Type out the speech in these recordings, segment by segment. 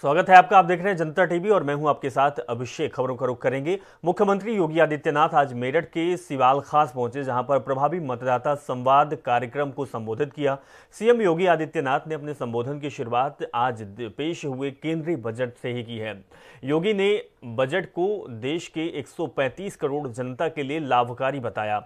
स्वागत है आपका। आप देख रहे हैं जनता टीवी और मैं हूं आपके साथ अभिषेक। खबरों का रुख करेंगे। मुख्यमंत्री योगी आदित्यनाथ आज मेरठ के सिवाल खास पहुंचे, जहां पर प्रभावी मतदाता संवाद कार्यक्रम को संबोधित किया। सीएम योगी आदित्यनाथ ने अपने संबोधन की शुरुआत आज पेश हुए केंद्रीय बजट से ही की है। योगी ने बजट को देश के 135 करोड़ जनता के लिए लाभकारी बताया।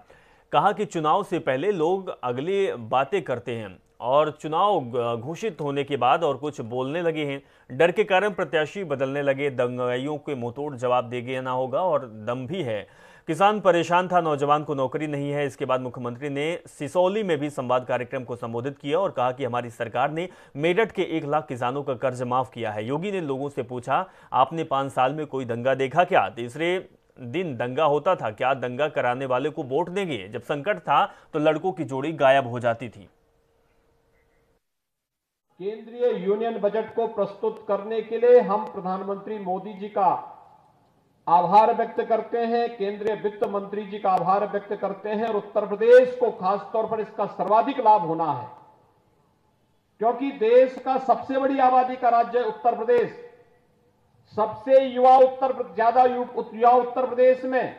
कहा कि चुनाव से पहले लोग अगली बातें करते हैं और चुनाव घोषित होने के बाद और कुछ बोलने लगे हैं। डर के कारण प्रत्याशी बदलने लगे। दंगाइयों के मुंहतोड़ जवाब दे देना होगा और दम भी है। किसान परेशान था, नौजवान को नौकरी नहीं है। इसके बाद मुख्यमंत्री ने सिसौली में भी संवाद कार्यक्रम को संबोधित किया और कहा कि हमारी सरकार ने मेरठ के 1 लाख किसानों का कर्ज माफ किया है। योगी ने लोगों से पूछा, आपने 5 साल में कोई दंगा देखा क्या? तीसरे दिन दंगा होता था क्या? दंगा कराने वाले को वोट देंगे? जब संकट था तो लड़कों की जोड़ी गायब हो जाती थी। केंद्रीय यूनियन बजट को प्रस्तुत करने के लिए हम प्रधानमंत्री मोदी जी का आभार व्यक्त करते हैं, केंद्रीय वित्त मंत्री जी का आभार व्यक्त करते हैं और उत्तर प्रदेश को खासतौर पर इसका सर्वाधिक लाभ होना है, क्योंकि देश का सबसे बड़ी आबादी का राज्य उत्तर प्रदेश, सबसे ज्यादा युवा उत्तर प्रदेश में,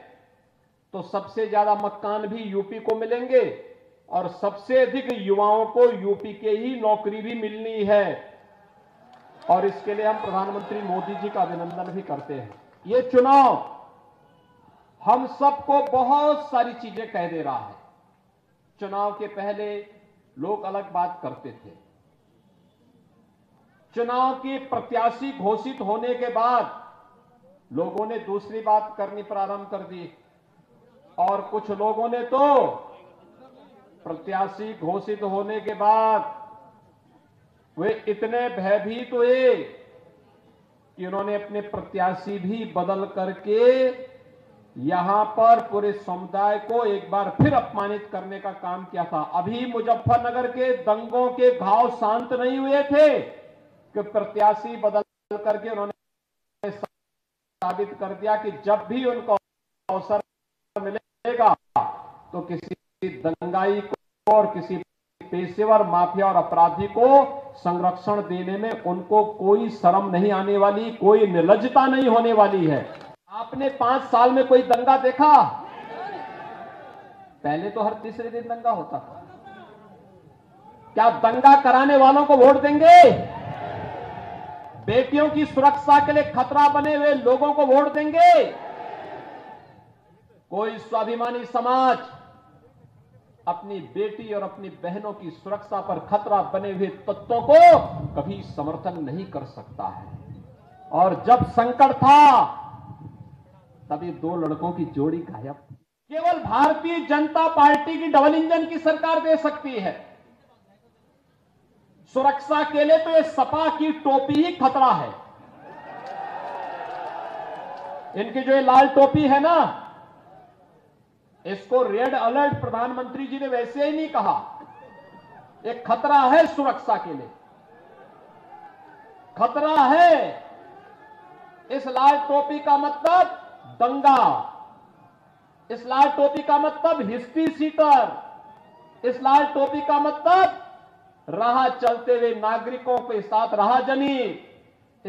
तो सबसे ज्यादा मकान भी यूपी को मिलेंगे और सबसे अधिक युवाओं को यूपी के ही नौकरी भी मिलनी है। और इसके लिए हम प्रधानमंत्री मोदी जी का अभिनंदन भी करते हैं। ये चुनाव हम सबको बहुत सारी चीजें कह दे रहा है। चुनाव के पहले लोग अलग बात करते थे, चुनाव के प्रत्याशी घोषित होने के बाद लोगों ने दूसरी बात करनी प्रारंभ कर दी और कुछ लोगों ने तो प्रत्याशी घोषित होने के बाद वे इतने भयभीत हुए कि उन्होंने अपने प्रत्याशी भी बदल करके यहां पर पूरे समुदाय को एक बार फिर अपमानित करने का काम किया था। अभी मुजफ्फरनगर के दंगों के घाव शांत नहीं हुए थे कि प्रत्याशी बदल करके उन्होंने साबित कर दिया कि जब भी उनको अवसर मिलेगा तो किसी दंगाई और किसी पेशेवर माफिया और अपराधी को संरक्षण देने में उनको कोई शर्म नहीं आने वाली, कोई निर्लज्जता नहीं होने वाली है। आपने 5 साल में कोई दंगा देखा? पहले तो हर तीसरे दिन दंगा होता था। क्या दंगा कराने वालों को वोट देंगे? बेटियों की सुरक्षा के लिए खतरा बने हुए लोगों को वोट देंगे? कोई स्वाभिमानी समाज अपनी बेटी और अपनी बहनों की सुरक्षा पर खतरा बने हुए तत्वों को कभी समर्थन नहीं कर सकता है। और जब संकट था तभी 2 लड़कों की जोड़ी गायब। केवल भारतीय जनता पार्टी की डबल इंजन की सरकार दे सकती है। सुरक्षा के लिए तो ये सपा की टोपी ही खतरा है। इनकी जो ये लाल टोपी है ना, इसको रेड अलर्ट प्रधानमंत्री जी ने वैसे ही नहीं कहा, एक खतरा है सुरक्षा के लिए, खतरा है। इस लाल टोपी का मतलब दंगा, इस लाल टोपी का मतलब हिस्ट्री सीटर, इस लाल टोपी का मतलब राह चलते हुए नागरिकों के साथ राहजनी,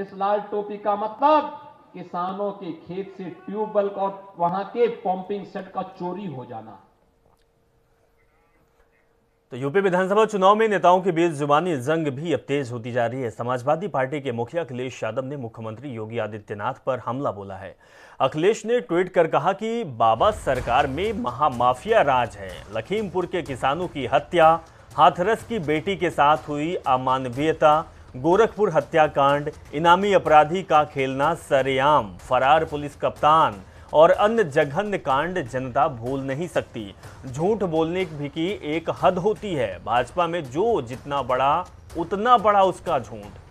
इस लाल टोपी का मतलब किसानों के खेत से ट्यूबवेल और वहां के पंपिंग सेट का चोरी हो जाना। तो यूपी विधानसभा चुनाव में नेताओं के बीच जुबानी जंग भी अब तेज होती जा रही है। समाजवादी पार्टी के मुखिया अखिलेश यादव ने मुख्यमंत्री योगी आदित्यनाथ पर हमला बोला है। अखिलेश ने ट्वीट कर कहा कि बाबा सरकार में महामाफिया राज है। लखीमपुर के किसानों की हत्या, हाथरस की बेटी के साथ हुई अमानवीयता, गोरखपुर हत्याकांड, इनामी अपराधी का खेलना सरेआम, फरार पुलिस कप्तान और अन्य जघन्य कांड जनता भूल नहीं सकती। झूठ बोलने भी की एक हद होती है। भाजपा में जो जितना बड़ा उतना बड़ा उसका झूठ।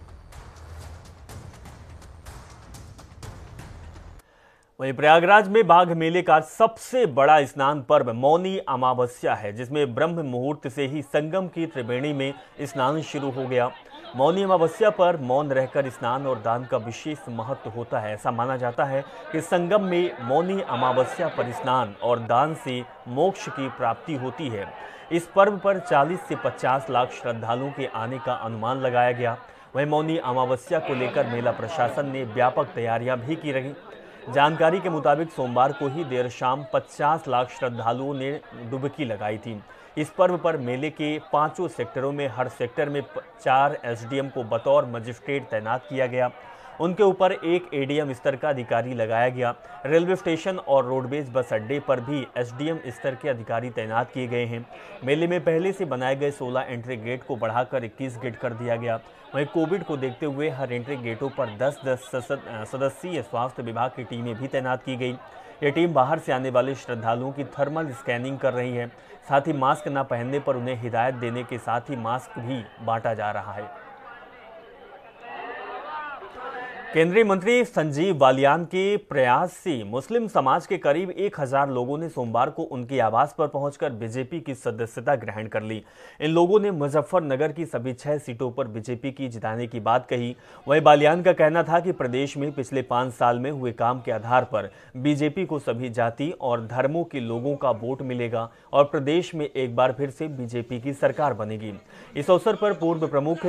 वहीं प्रयागराज में बाघ मेले का सबसे बड़ा स्नान पर्व मौनी अमावस्या है, जिसमें ब्रह्म मुहूर्त से ही संगम की त्रिवेणी में स्नान शुरू हो गया। मौनी अमावस्या पर मौन रहकर स्नान और दान का विशेष महत्व होता है। ऐसा माना जाता है कि संगम में मौनी अमावस्या पर स्नान और दान से मोक्ष की प्राप्ति होती है। इस पर्व पर 40 से 50 लाख श्रद्धालुओं के आने का अनुमान लगाया गया। वहीं मौनी अमावस्या को लेकर मेला प्रशासन ने व्यापक तैयारियां भी की रही। जानकारी के मुताबिक सोमवार को ही देर शाम 50 लाख श्रद्धालुओं ने डुबकी लगाई थी। इस पर्व पर मेले के पांचों सेक्टरों में हर सेक्टर में 4 एसडीएम को बतौर मजिस्ट्रेट तैनात किया गया। उनके ऊपर 1 एडीएम स्तर का अधिकारी लगाया गया। रेलवे स्टेशन और रोडवेज बस अड्डे पर भी एसडीएम स्तर के अधिकारी तैनात किए गए हैं। मेले में पहले से बनाए गए 16 एंट्री गेट को बढ़ाकर 21 गेट कर दिया गया। वहीं कोविड को देखते हुए हर एंट्री गेटों पर 10-10 सदस्यीय स्वास्थ्य विभाग की टीमें भी तैनात की गई। ये टीम बाहर से आने वाले श्रद्धालुओं की थर्मल स्कैनिंग कर रही है। साथ ही मास्क न पहनने पर उन्हें हिदायत देने के साथ ही मास्क भी बांटा जा रहा है। केंद्रीय मंत्री संजीव बालियान के प्रयास से मुस्लिम समाज के करीब 1000 लोगों ने सोमवार को उनके आवास पर पहुंचकर बीजेपी की सदस्यता ग्रहण कर ली। इन लोगों ने मुजफ्फरनगर की सभी 6 सीटों पर बीजेपी की जिताने की बात कही। वहीं बालियान का कहना था कि प्रदेश में पिछले 5 साल में हुए काम के आधार पर बीजेपी को सभी जाति और धर्मों के लोगों का वोट मिलेगा और प्रदेश में एक बार फिर से बीजेपी की सरकार बनेगी। इस अवसर पर पूर्व प्रमुख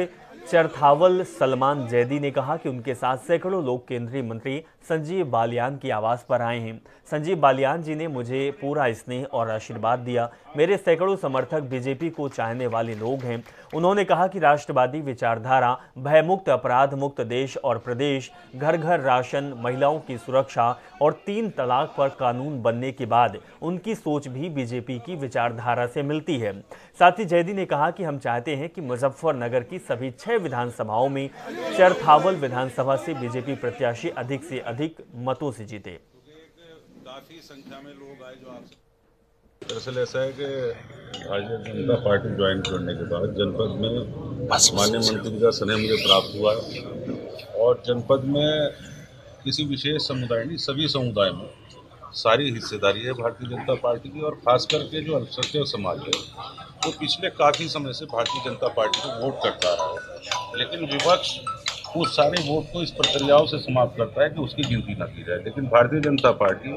चरथावल सलमान जैदी ने कहा कि उनके साथ सैकड़ों लोग केंद्रीय मंत्री संजीव बालियान की आवास पर आए हैं। संजीव बालियान जी ने मुझे पूरा स्नेह और आशीर्वाद दिया। मेरे सैकड़ों समर्थक बीजेपी को चाहने वाले लोग हैं। उन्होंने कहा कि राष्ट्रवादी विचारधारा, भयमुक्त, अपराध मुक्त देश और प्रदेश, घर घर राशन, महिलाओं की सुरक्षा और 3 तलाक पर कानून बनने के बाद उनकी सोच भी बीजेपी की विचारधारा से मिलती है। साथ ही जैदी ने कहा कि हम चाहते हैं कि मुजफ्फरनगर की सभी 6 विधानसभाओं में चरथावल विधानसभा से बीजेपी प्रत्याशी अधिक से अधिक मतों से जीते। काफी संख्या में लोग आए जो आपसे दरअसल ऐसा है कि भारतीय जनता पार्टी ज्वाइन करने के बाद जनपद में माननीय मंत्री का स्नेह मुझे प्राप्त हुआ और जनपद में किसी विशेष समुदाय नहीं, सभी समुदाय में सारी हिस्सेदारी है भारतीय जनता पार्टी की। और खास करके जो अल्पसंख्यक समाज है वो पिछले काफ़ी समय से भारतीय जनता पार्टी को वोट करता रहा है, लेकिन विपक्ष उस सारे वोट को इस प्रक्रियाओं से समाप्त करता है कि उसकी गिनती न की जाए। लेकिन भारतीय जनता पार्टी,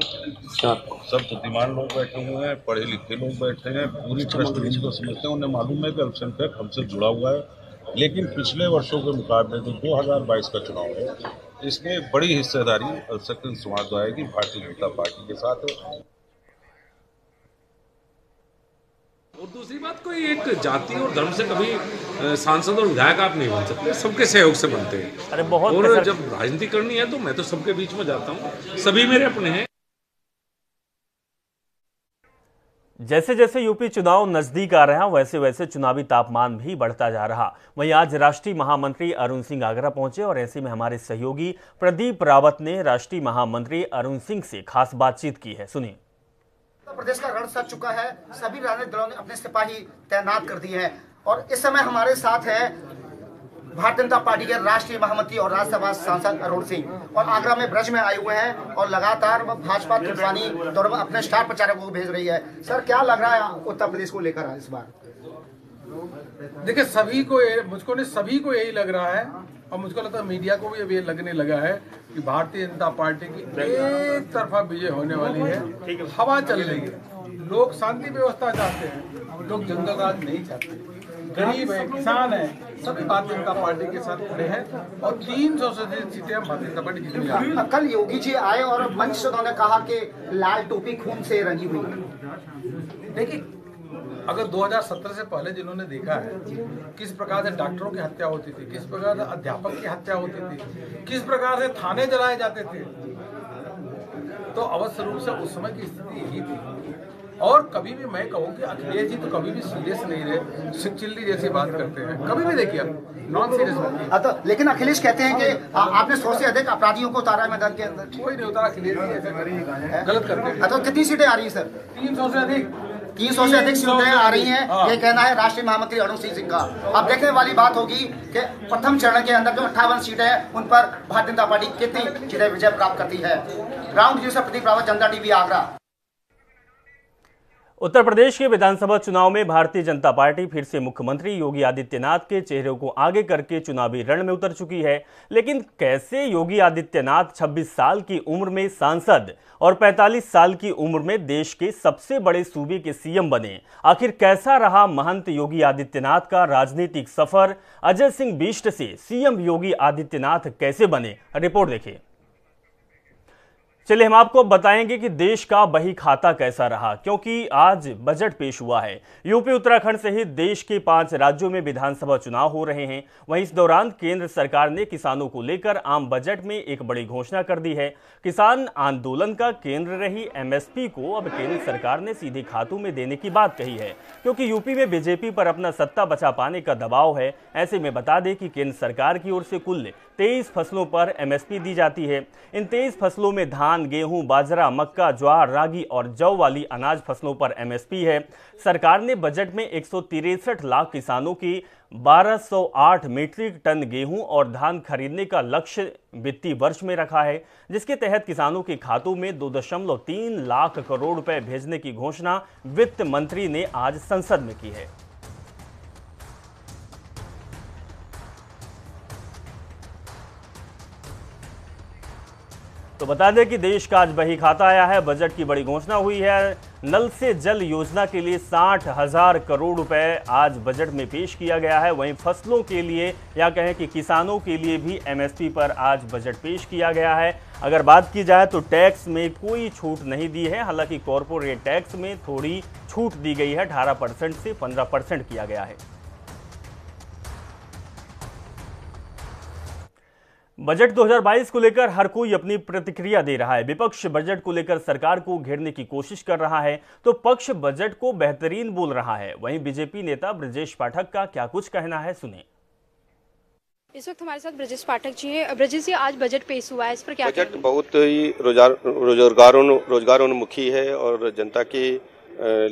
सब बुद्धिमान लोग बैठे हुए हैं, पढ़े लिखे लोग बैठे हैं, पूरी पृष्ठभूमि को समझते हैं, उन्हें मालूम है कि अल्पसंख्यक हमसे जुड़ा हुआ है। लेकिन पिछले वर्षों के मुकाबले जो 2022 का चुनाव है इसमें बड़ी हिस्सेदारी अल्पसंख्यक समाज द्वारा की भारतीय जनता पार्टी के साथ है। और दूसरी बात, कोई एक जाति और धर्म से कभी सांसद और विधायक आप नहीं बन सकते, सबके सहयोग से बनते हैं। अरे बहुत, और जब राजनीति करनी है तो मैं तो सबके बीच में जाता हूँ, सभी मेरे अपने हैं। जैसे जैसे यूपी चुनाव नजदीक आ रहा वैसे वैसे चुनावी तापमान भी बढ़ता जा रहा। वहीं आज राष्ट्रीय महामंत्री अरुण सिंह आगरा पहुंचे और ऐसे में हमारे सहयोगी प्रदीप रावत ने राष्ट्रीय महामंत्री अरुण सिंह से खास बातचीत की है, सुनिए। उत्तर प्रदेश का रण सज चुका है, सभी राजनीतिक दलों ने अपने सिपाही तैनात कर दिए हैं और इस समय हमारे साथ है भारतीय जनता पार्टी के राष्ट्रीय महामंत्री और राज्यसभा सांसद अरुण सिंह और आगरा में ब्रज में आए हुए हैं और लगातार भाजपा त्रिवेणी दौर में अपने स्टार प्रचारकों को भेज रही है। सर, क्या लग रहा है उत्तर प्रदेश को लेकर इस बार? देखिए, सभी को मुझको यही लग रहा है और मुझको लगता है मीडिया को भी अब ये लगने लगा है कि भारतीय जनता पार्टी की एक तरफा विजय होने वाली है। हवा चल रही है, लोग शांति व्यवस्था चाहते हैं, लोग जंगलराज नहीं चाहते, गरीब है, किसान है, सभी भारतीय जनता पार्टी के साथ खड़े हैं और 300 से अधिक सीटें भारतीय जनता पार्टी जीतेगी। कल योगी जी आए और मंच से उन्होंने कहा कि लाल टोपी खून से रंगी हुई। देखिए, अगर 2017 से पहले जिन्होंने देखा है किस प्रकार से डॉक्टरों की हत्या होती थी, किस प्रकार से अध्यापक की हत्या होती थी, किस प्रकार से थाने जलाए जाते थे, तो अवश्य रूप से उस समय की स्थिति यही थी। और कभी भी मैं कहूँ कि अखिलेश जी तो कभी भी सीरियस नहीं रहे, सिकचिल्ली जैसी बात करते हैं, कभी भी देखिए नॉन सीरियस। तो लेकिन अखिलेश कहते हैं कि आपने 100 से अधिक अपराधियों को उतारा मैदान के अंदर, कोई नहीं उतारा, अखिलेश गलत करते हैं। तो कितनी सीटें आ रही है सर? 300 से अधिक सीटें आ रही हैं, ये कहना है राष्ट्रीय महामंत्री अरुण सिंह का। अब देखने वाली बात होगी कि प्रथम चरण के अंदर जो 58 सीटें हैं उन पर भारतीय जनता पार्टी कितनी सीटें विजय प्राप्त करती है। राउंड जीरो से प्रदीप रावत, जनता टीवी, आगरा। उत्तर प्रदेश के विधानसभा चुनाव में भारतीय जनता पार्टी फिर से मुख्यमंत्री योगी आदित्यनाथ के चेहरे को आगे करके चुनावी रण में उतर चुकी है। लेकिन कैसे योगी आदित्यनाथ 26 साल की उम्र में सांसद और 45 साल की उम्र में देश के सबसे बड़े सूबे के सीएम बने? आखिर कैसा रहा महंत योगी आदित्यनाथ का राजनीतिक सफर? अजय सिंह बिष्ट से सीएम योगी आदित्यनाथ कैसे बने? रिपोर्ट देखिए। चलिए हम आपको बताएंगे कि देश का बही खाता कैसा रहा, क्योंकि आज बजट पेश हुआ है। यूपी उत्तराखंड सहित देश के 5 राज्यों में विधानसभा चुनाव हो रहे हैं। वहीं इस दौरान केंद्र सरकार ने किसानों को लेकर आम बजट में एक बड़ी घोषणा कर दी है। किसान आंदोलन का केंद्र रही एमएसपी को अब केंद्र सरकार ने सीधे खातों में देने की बात कही है, क्योंकि यूपी में बीजेपी पर अपना सत्ता बचा पाने का दबाव है। ऐसे में बता दें कि केंद्र सरकार की ओर से कुल 23 फसलों पर एमएसपी दी जाती है। इन 23 फसलों में धान, गेहूं, बाजरा, मक्का, ज्वार, रागी और जौ वाली अनाज फसलों पर एमएसपी है। सरकार ने बजट में 163 लाख किसानों की 1208 मीट्रिक टन गेहूं और धान खरीदने का लक्ष्य वित्तीय वर्ष में रखा है, जिसके तहत किसानों के खातों में 2.3 लाख करोड़ रुपए भेजने की घोषणा वित्त मंत्री ने आज संसद में की है। तो बता दें कि देश का आज बही खाता आया है। बजट की बड़ी घोषणा हुई है। नल से जल योजना के लिए 60,000 करोड़ रुपए आज बजट में पेश किया गया है। वहीं फसलों के लिए या कहें कि किसानों के लिए भी एमएसपी पर आज बजट पेश किया गया है। अगर बात की जाए तो टैक्स में कोई छूट नहीं दी है, हालांकि कॉरपोरेट टैक्स में थोड़ी छूट दी गई है, 18% से 15% किया गया है। बजट 2022 को लेकर हर कोई अपनी प्रतिक्रिया दे रहा है। विपक्ष बजट को लेकर सरकार को घेरने की कोशिश कर रहा है, तो पक्ष बजट को बेहतरीन बोल रहा है। वहीं बीजेपी नेता ब्रजेश पाठक का क्या कुछ कहना है, सुनिए। इस वक्त हमारे साथ ब्रजेश पाठक जी हैं। ब्रजेश जी, आज बजट पेश हुआ है, इस पर क्या? बजट बहुत ही रोजगारोन्मुखी है और जनता के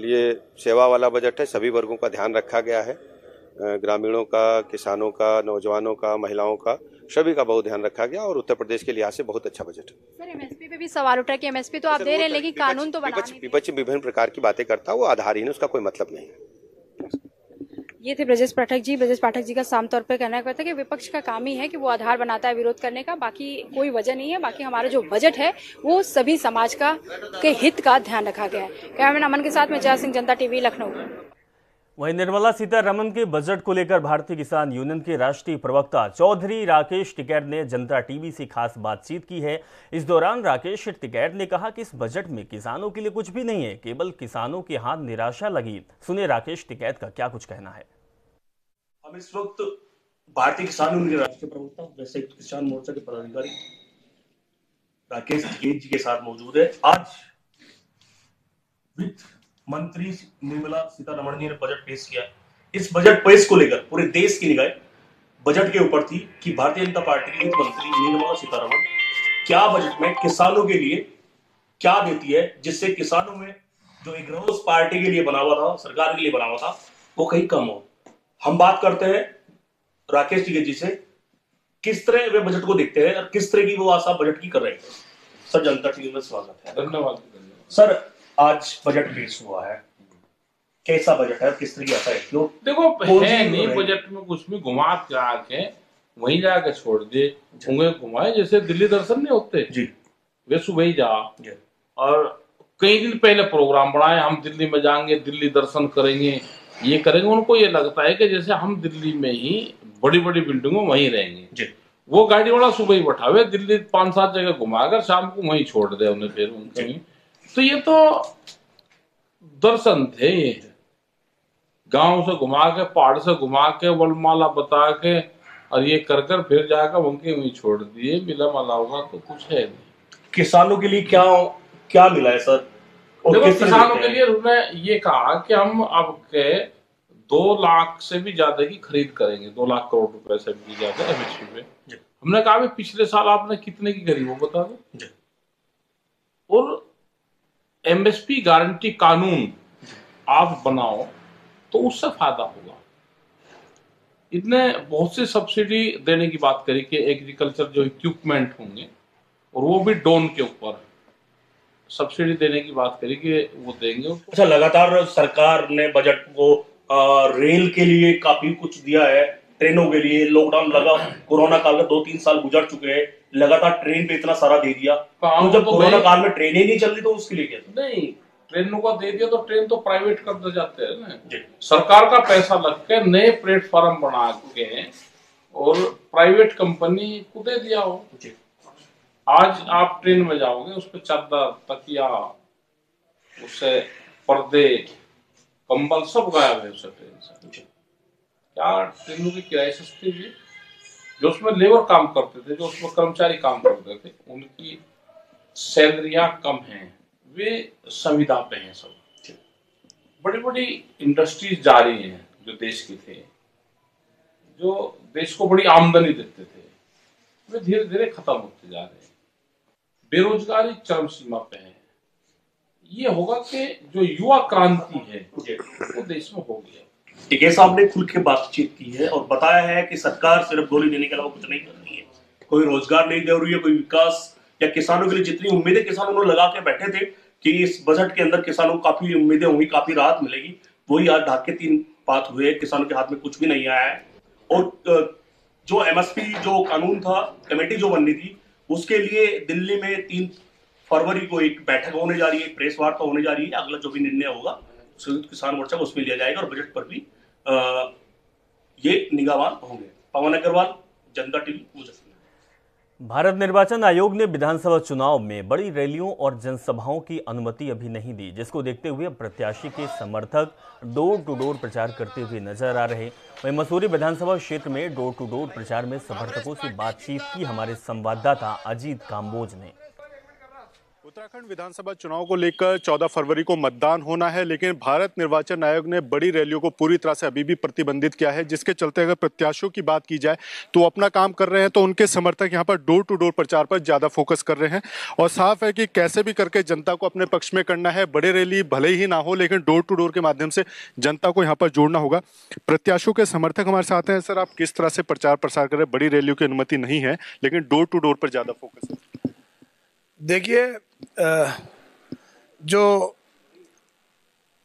लिए सेवा वाला बजट है। सभी वर्गों का ध्यान रखा गया है, ग्रामीणों का, किसानों का, नौजवानों का, महिलाओं का, सभी का बहुत ध्यान रखा गया और उत्तर प्रदेश के लिहाज से बहुत अच्छा बजट है। सर, एमएसपी पे भी सवाल उठा कि एमएसपी तो आप दे रहे हैं लेकिन कानून तो बना नहीं। विपक्ष विभिन्न प्रकार की बातें करता है, वो आधारहीन है, उसका कोई मतलब नहीं है। ये थे ब्रजेश पाठक जी। ब्रजेश पाठक जी का साम तौर पर कहना कहता है कि विपक्ष का काम ही है कि वो आधार बनाता है विरोध करने का, बाकी कोई वजह नहीं है। बाकी हमारा जो बजट है वो सभी समाज का के हित का ध्यान रखा गया है। कैमरामैन अमन के साथ में जय सिंह, जनता टीवी, लखनऊ। वहीं निर्मला सीतारमण के बजट को लेकर भारतीय किसान यूनियन के राष्ट्रीय प्रवक्ता चौधरी राकेश टिकैत ने जनता टीवी से खास बातचीत की है। इस दौरान राकेश टिकैत ने कहा कि इस बजट में किसानों के लिए कुछ भी नहीं है, केवल किसानों के हाथ निराशा लगी। सुने राकेश टिकैत का क्या कुछ कहना है। हम इस वक्त भारतीय किसान यूनियन के राष्ट्रीय प्रवक्ता वैसे किसान मोर्चा के पदाधिकारी राकेश टिकैत जी के साथ मौजूद है। आज वित्त मंत्री निर्मला सीतारमण जी ने बजट पेश किया। इस बजट पेश को लेकर पूरे देश की निगाह बजट के ऊपर थी कि भारतीय जनता पार्टी की वित्त मंत्री निर्मला सीतारमण क्या बजट में किसानों के लिए क्या देती है, जिससे किसानों में जो एक रोज पार्टी के लिए बना हुआ था, सरकार के लिए बना हुआ था, वो कहीं कम हो। हम बात करते हैं राकेश टिकैत जी से, किस तरह वे बजट को देखते हैं और किस तरह की वो आशा बजट की कर रहे हैं। सर, जनता टीवी में स्वागत है। धन्यवाद। सर, आज बजट पेश हुआ है, कैसा बजट है, किस तरीके का है? क्यों देखो, है नहीं बजट में कुछ भी, घुमा के वहीं जाके छोड़ दे, घुमाए जैसे दिल्ली दर्शन नहीं होते जी, वे सुबह ही जा और कई दिन पहले प्रोग्राम बनाए, हम दिल्ली में जाएंगे, दिल्ली दर्शन करेंगे, ये करेंगे। उनको ये लगता है कि जैसे हम दिल्ली में ही बड़ी बड़ी बिल्डिंगों वहीं रहेंगे जी। वो गाड़ी वाला सुबह ही बैठा हुए दिल्ली 5-7 जगह घुमाकर शाम को वहीं छोड़ दे उन्हें, फिर उनके तो ये तो दर्शन थे। ये गांव से घुमा के, पहाड़ से घुमा के, वलमाला बता के और ये कर कर फिर जाकर उनके वहीं छोड़ दिए, मिला माला होगा तो कुछ है नहीं। किसानों के लिए क्या क्या मिला है सर? और किसानों के लिए उन्होंने ये कहा कि हम आपके 2 लाख से भी ज्यादा की खरीद करेंगे, 2 लाख करोड़ रुपए से भी ज्यादा एमएसपी पे। हमने कहा पिछले साल आपने कितने की खरीद वो बता दो, और एमएसपी गारंटी कानून आप बनाओ तो उससे फायदा होगा। इतने बहुत सी सब्सिडी देने की बात करी कि एग्रीकल्चर जो इक्विपमेंट होंगे और वो भी डोन के ऊपर है, सब्सिडी देने की बात करी कि वो देंगे। अच्छा, लगातार सरकार ने बजट को रेल के लिए काफी कुछ दिया है, ट्रेनों के लिए लॉकडाउन लगा, कोरोना काल में 2-3 साल गुजर चुके हैं, लगातार ट्रेन पे इतना सारा दे दिया, तो जब कोरोना काल में ट्रेनें नहीं चल रही तो उसके लिए क्या था? नहीं, ट्रेनों का दे दिया तो ट्रेन तो प्राइवेट कर दे जाते हैं ना, सरकार का पैसा लग के नए प्लेटफॉर्म बना के और प्राइवेट कंपनी को दे दिया हो। आज आप ट्रेन में जाओगे उस पर चादर, तकिया, उससे पर्दे, कंबल सब गायब है उससे ट्रेन से। क्या ट्रेनों की किराए सस्ती हुई? जो उसमें लेबर काम करते थे, जो उसमें कर्मचारी काम करते थे, उनकी सैलरियां कम हैं, वे संविदा पे हैं सब। बड़ी बड़ी इंडस्ट्रीज जा रही हैं जो देश की थे, जो देश को बड़ी आमदनी देते थे, वे धीरे धीरे खत्म होते जा रहे हैं। बेरोजगारी चरम सीमा पे है। ये होगा कि जो युवा क्रांति है वो देश में हो गया। टिकैत साहब ने खुल के बातचीत की है और बताया है कि सरकार सिर्फ गोली देने के अलावा कुछ नहीं कर रही है, कोई रोजगार नहीं दे रही है, कोई विकास या किसानों के लिए जितनी उम्मीदें किसानों को लगा के बैठे थे कि इस बजट के अंदर किसानों को काफी उम्मीदें होंगी, काफी राहत मिलेगी, वही आज ढाके 3 पात हुए, किसानों के हाथ में कुछ भी नहीं आया है। और जो एमएसपी जो कानून था, कमेटी जो बननी थी, उसके लिए दिल्ली में 3 फरवरी को एक बैठक होने जा रही है, प्रेस वार्ता होने जा रही है। अगला जो भी निर्णय होगा संयुक्त किसान मोर्चा उसमें लिया जाएगा और बजट पर भी ये निगाहवान होंगे। पवन अग्रवाल, जनता टीवी, मुजफ्फरनगर। भारत निर्वाचन आयोग ने विधानसभा चुनाव में बड़ी रैलियों और जनसभाओं की अनुमति अभी नहीं दी, जिसको देखते हुए प्रत्याशी के समर्थक डोर टू डोर प्रचार करते हुए नजर आ रहे। वहीं मसूरी विधानसभा क्षेत्र में डोर टू डोर प्रचार में समर्थकों से बातचीत की हमारे संवाददाता अजीत काम्बोज ने। उत्तराखंड विधानसभा चुनाव को लेकर 14 फरवरी को मतदान होना है, लेकिन भारत निर्वाचन आयोग ने बड़ी रैलियों को पूरी तरह से अभी भी प्रतिबंधित किया है, जिसके चलते अगर प्रत्याशियों की बात की जाए तो अपना काम कर रहे हैं, तो उनके समर्थक यहां पर डोर टू डोर प्रचार पर ज़्यादा फोकस कर रहे हैं और साफ है कि कैसे भी करके जनता को अपने पक्ष में करना है। बड़ी रैली भले ही ना हो, लेकिन डोर टू डोर के माध्यम से जनता को यहाँ पर जोड़ना होगा। प्रत्याशियों के समर्थक हमारे साथ हैं। सर, आप किस तरह से प्रचार प्रसार कर रहे हैं? बड़ी रैलियों की अनुमति नहीं है, लेकिन डोर टू डोर पर ज़्यादा फोकस है। देखिए, जो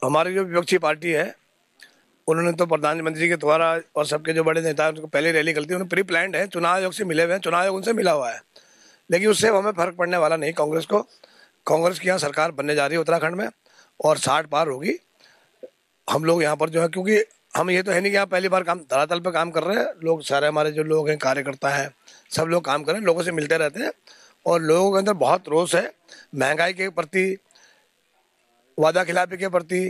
हमारी जो विपक्षी पार्टी है, उन्होंने तो प्रधानमंत्री के द्वारा और सबके जो बड़े नेता उनको पहले रैली करती है, उन्हें प्री प्लान्ड है, चुनाव आयोग से मिले हुए हैं, चुनाव आयोग उनसे मिला हुआ है, लेकिन उससे हमें फर्क पड़ने वाला नहीं। कांग्रेस को, कांग्रेस की यहाँ सरकार बनने जा रही है उत्तराखंड में और 60 पार होगी। हम लोग यहाँ पर जो है, क्योंकि हम ये तो है नहीं कि यहाँ पहली बार काम धरातल पर काम कर रहे हैं, लोग सारे हमारे जो लोग हैं, कार्यकर्ता हैं, सब लोग काम कर रहे हैं, लोगों से मिलते रहते हैं और लोगों के अंदर बहुत रोष है। महंगाई के प्रति, वादा खिलाफी के प्रति,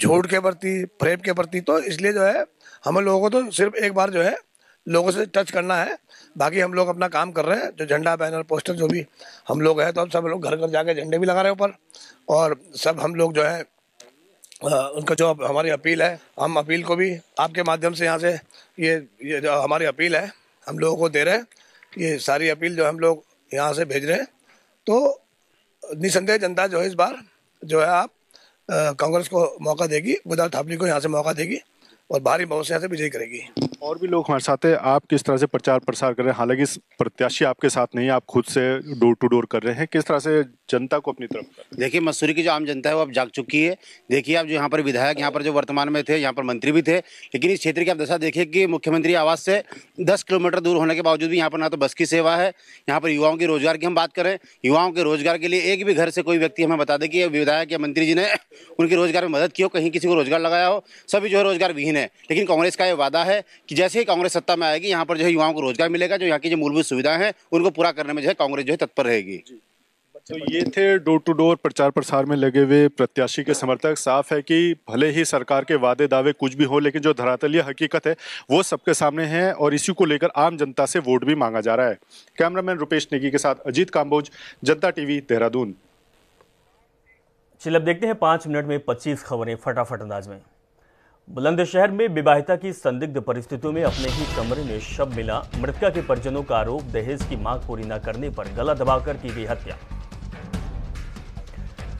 झूठ के प्रति, फ्रेब के प्रति, तो इसलिए जो है हम लोगों को तो सिर्फ एक बार जो है लोगों से टच करना है। बाकी हम लोग अपना काम कर रहे हैं, जो झंडा, बैनर, पोस्टर जो भी हम लोग हैं, तो हम सब लोग घर घर जाके झंडे भी लगा रहे हैं ऊपर, और सब हम लोग जो है उनका जो हमारी अपील है, हम अपील को भी आपके माध्यम से यहाँ से ये जो हमारी अपील है हम लोगों को दे रहे हैं, ये सारी अपील जो हम लोग यहाँ से भेज रहे हैं। तो निसंदेह जनता जो है इस बार जो है आप कांग्रेस को मौका देगी, गोदार थापली को यहाँ से मौका देगी और भारी बहुमत से यहाँ से विजयी करेगी। और भी लोग हमारे साथ हैं। आप किस तरह से प्रचार प्रसार कर रहे हैं? हालांकि प्रत्याशी आपके साथ नहीं है, आप खुद से डोर टू डोर कर रहे हैं, किस तरह से जनता को अपनी तरफ? देखिए, मसूरी की जो आम जनता है वो अब जाग चुकी है। देखिए, आप जो यहाँ पर विधायक, यहाँ पर जो वर्तमान में थे, यहाँ पर मंत्री भी थे, लेकिन इस क्षेत्र की आप दशा देखिए कि मुख्यमंत्री आवास से 10 किलोमीटर दूर होने के बावजूद भी यहाँ पर ना तो बस की सेवा है। यहाँ पर युवाओं के रोजगार की हम बात करें, युवाओं के रोजगार के लिए एक भी घर से कोई व्यक्ति हमें बता दे कि विधायक या मंत्री जी ने उनके रोजगार में मदद की हो, कहीं किसी को रोजगार लगाया हो, सभी जो है रोजगार विहीन है। लेकिन कांग्रेस का ये वादा है कि जैसे ही कांग्रेस सत्ता में आएगी यहाँ पर जो है युवाओं को रोजगार मिलेगा, जो यहाँ की जो मूलभूत सुविधाएं हैं उनको पूरा करने में जो है कांग्रेस जो है तत्पर रहेगी। तो ये थे डोर टू डोर प्रचार प्रसार में लगे हुए प्रत्याशी के समर्थक। साफ है कि भले ही सरकार के वादे दावे कुछ भी हो, लेकिन जो धरातलीय हकीकत है वो सबके सामने है और इसी को लेकर आम जनता से वोट भी मांगा जा रहा है। कैमरामैन रुपेश नेगी के साथ अजीत काम्बोज, जनता टीवी, देहरादून। चलिए अब देखते हैं 5 मिनट में 25 खबरें फटाफट अंदाज में। बुलंदशहर में विवाहिता की संदिग्ध परिस्थितियों में अपने ही कमरे में शव मिला, मृतका के परिजनों का आरोप दहेज की मांग पूरी न करने पर गला दबाकर की गई हत्या।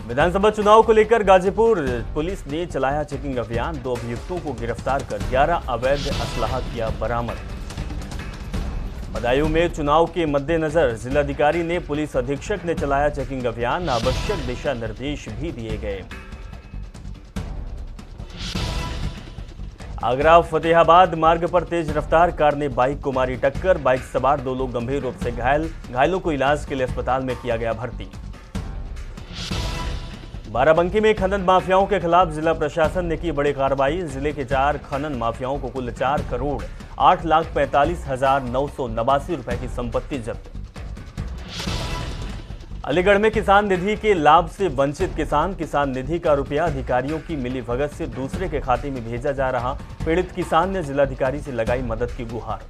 विधानसभा चुनाव को लेकर गाजीपुर पुलिस ने चलाया चेकिंग अभियान, 2 अभियुक्तों को गिरफ्तार कर 11 अवैध असलाह किया बरामद। बदायू में चुनाव के मद्देनजर जिलाधिकारी ने पुलिस अधीक्षक ने चलाया चेकिंग अभियान, आवश्यक दिशा निर्देश भी दिए गए। आगरा फतेहाबाद मार्ग पर तेज रफ्तार कार ने बाइक को मारी टक्कर, बाइक सवार दो लोग गंभीर रूप से घायल, घायलों को इलाज के लिए अस्पताल में किया गया भर्ती। बाराबंकी में खनन माफियाओं के खिलाफ जिला प्रशासन ने की बड़ी कार्रवाई, जिले के 4 खनन माफियाओं को कुल 4,48,989 रुपए की संपत्ति जब्त। अलीगढ़ में किसान निधि के लाभ से वंचित किसान निधि का रुपया अधिकारियों की मिलीभगत से दूसरे के खाते में भेजा जा रहा, पीड़ित किसान ने जिलाधिकारी से लगाई मदद की गुहार।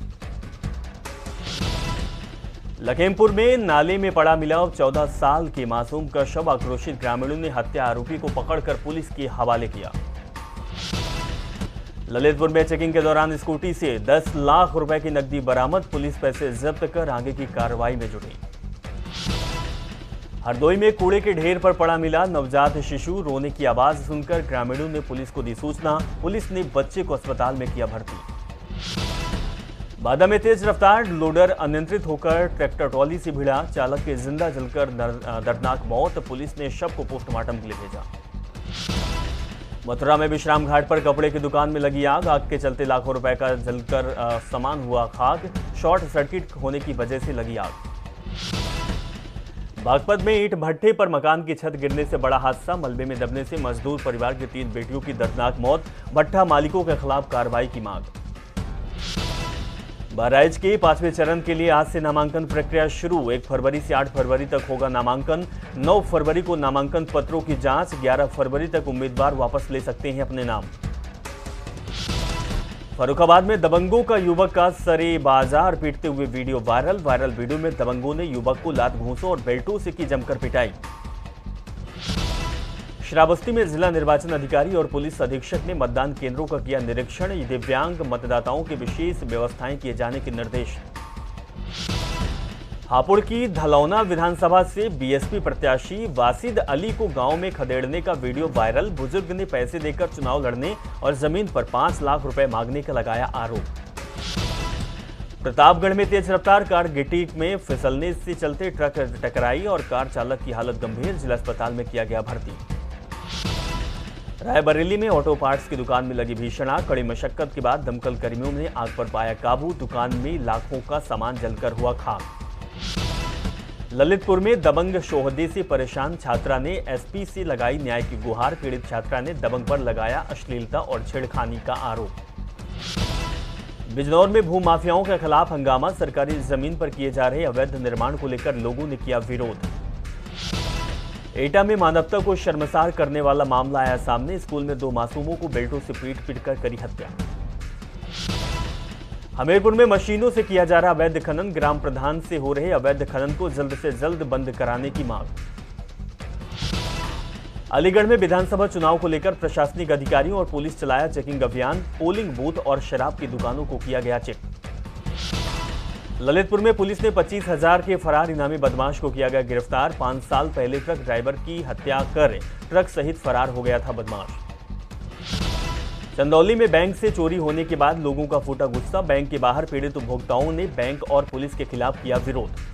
लखीमपुर में नाले में पड़ा मिला 14 साल के मासूम का शव, आक्रोशित ग्रामीणों ने हत्या आरोपी को पकड़कर पुलिस के हवाले किया। ललितपुर में चेकिंग के दौरान स्कूटी से 10 लाख रुपए की नकदी बरामद, पुलिस पैसे जब्त कर आगे की कार्रवाई में जुटी। हरदोई में कूड़े के ढेर पर पड़ा मिला नवजात शिशु, रोने की आवाज सुनकर ग्रामीणों ने पुलिस को दी सूचना, पुलिस ने बच्चे को अस्पताल में किया भर्ती। बादा में तेज रफ्तार लोडर अनियंत्रित होकर ट्रैक्टर ट्रॉली से भिड़ा, चालक के जिंदा जलकर दर्दनाक मौत, पुलिस ने शव को पोस्टमार्टम के लिए भेजा। मथुरा में विश्राम घाट पर कपड़े की दुकान में लगी आग, आग के चलते लाखों रुपए का जलकर सामान हुआ खाक, शॉर्ट सर्किट होने की वजह से लगी आग। बागपत में ईंट भट्ठे पर मकान की छत गिरने से बड़ा हादसा, मलबे में दबने से मजदूर परिवार की 3 बेटियों की दर्दनाक मौत, भट्ठा मालिकों के खिलाफ कार्रवाई की मांग। बहराइच के 5वें चरण के लिए आज से नामांकन प्रक्रिया शुरू, 1 फरवरी से 8 फरवरी तक होगा नामांकन, 9 फरवरी को नामांकन पत्रों की जांच, 11 फरवरी तक उम्मीदवार वापस ले सकते हैं अपने नाम। फरुखाबाद में दबंगों का युवक का सरे बाजार पीटते हुए वीडियो वायरल, वीडियो में दबंगों ने युवक को लात घूंसों और बेल्टों से की जमकर पिटाई। श्रावस्ती में जिला निर्वाचन अधिकारी और पुलिस अधीक्षक ने मतदान केंद्रों का किया निरीक्षण, दिव्यांग मतदाताओं की विशेष व्यवस्थाएं किए जाने के निर्देश। हापुड़ की धलौना विधानसभा से बीएसपी प्रत्याशी वासिद अली को गांव में खदेड़ने का वीडियो वायरल, बुजुर्ग ने पैसे देकर चुनाव लड़ने और जमीन पर 5 लाख रुपए मांगने का लगाया आरोप। प्रतापगढ़ में तेज रफ्तार कार गिट्टी में फिसलने से चलते ट्रक टकराई और कार चालक की हालत गंभीर, जिला अस्पताल में किया गया भर्ती। रायबरेली में ऑटो पार्ट्स की दुकान में लगी भीषण आग, कड़ी मशक्कत के बाद दमकल कर्मियों ने आग पर पाया काबू, दुकान में लाखों का सामान जलकर हुआ खाक। ललितपुर में दबंग शोहदे से परेशान छात्रा ने एसपी से लगाई न्याय की गुहार, पीड़ित छात्रा ने दबंग पर लगाया अश्लीलता और छेड़खानी का आरोप। बिजनौर में भूमाफियाओं के खिलाफ हंगामा, सरकारी जमीन पर किए जा रहे अवैध निर्माण को लेकर लोगों ने किया विरोध। एटा में मानवता को शर्मसार करने वाला मामला आया सामने, स्कूल में 2 मासूमों को बेल्टों से पीट-पीटकर करी हत्या। हमीरपुर में मशीनों से किया जा रहा अवैध खनन, ग्राम प्रधान से हो रहे अवैध खनन को जल्द से जल्द बंद कराने की मांग। अलीगढ़ में विधानसभा चुनाव को लेकर प्रशासनिक अधिकारियों और पुलिस चलाया चेकिंग अभियान, पोलिंग बूथ और शराब की दुकानों को किया गया चेक। ललितपुर में पुलिस ने 25,000 के फरार इनामी बदमाश को किया गया गिरफ्तार, 5 साल पहले ट्रक ड्राइवर की हत्या कर ट्रक सहित फरार हो गया था बदमाश। चंदौली में बैंक से चोरी होने के बाद लोगों का फूटा गुस्सा, बैंक के बाहर पीड़ित उपभोक्ताओं ने बैंक और पुलिस के खिलाफ किया विरोध।